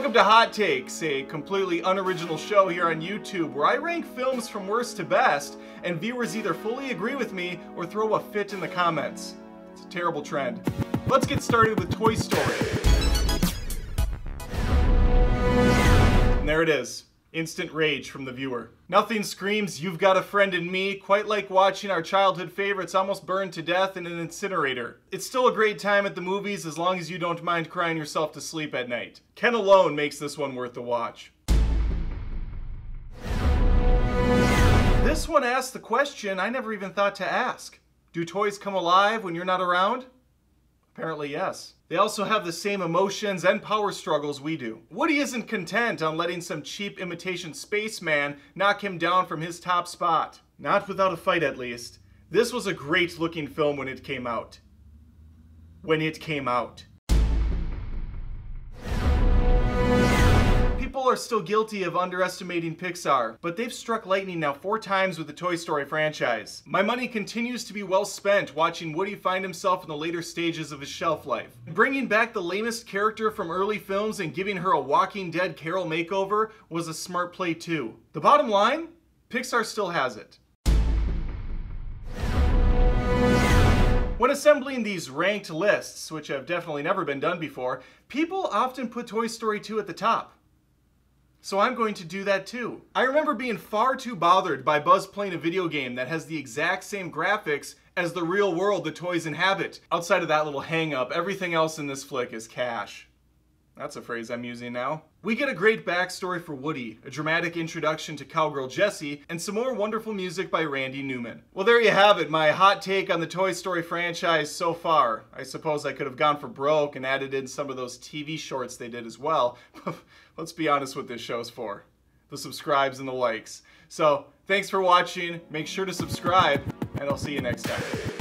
Welcome to Hot Takes, a completely unoriginal show here on YouTube where I rank films from worst to best, and viewers either fully agree with me or throw a fit in the comments. It's a terrible trend. Let's get started with Toy Story. And there it is. Instant rage from the viewer. Nothing screams "You've got a friend in me" quite like watching our childhood favorites almost burned to death in an incinerator. It's still a great time at the movies as long as you don't mind crying yourself to sleep at night. Ken alone makes this one worth the watch. This one asks the question I never even thought to ask. Do toys come alive when you're not around? Apparently yes. They also have the same emotions and power struggles we do. Woody isn't content on letting some cheap imitation spaceman knock him down from his top spot. Not without a fight, at least. This was a great looking film when it came out. People are still guilty of underestimating Pixar, but they've struck lightning now 4 times with the Toy Story franchise. My money continues to be well spent watching Woody find himself in the later stages of his shelf life. Bringing back the lamest character from early films and giving her a Walking Dead Carol makeover was a smart play too. The bottom line? Pixar still has it. When assembling these ranked lists, which have definitely never been done before, people often put Toy Story 2 at the top. So I'm going to do that too. I remember being far too bothered by Buzz playing a video game that has the exact same graphics as the real world the toys inhabit. Outside of that little hang-up, everything else in this flick is cash. That's a phrase I'm using now. We get a great backstory for Woody, a dramatic introduction to cowgirl Jessie, and some more wonderful music by Randy Newman. Well, there you have it, my hot take on the Toy Story franchise so far. I suppose I could have gone for broke and added in some of those TV shorts they did as well. Let's be honest what this show's for. The subscribes and the likes. So, thanks for watching, make sure to subscribe, and I'll see you next time.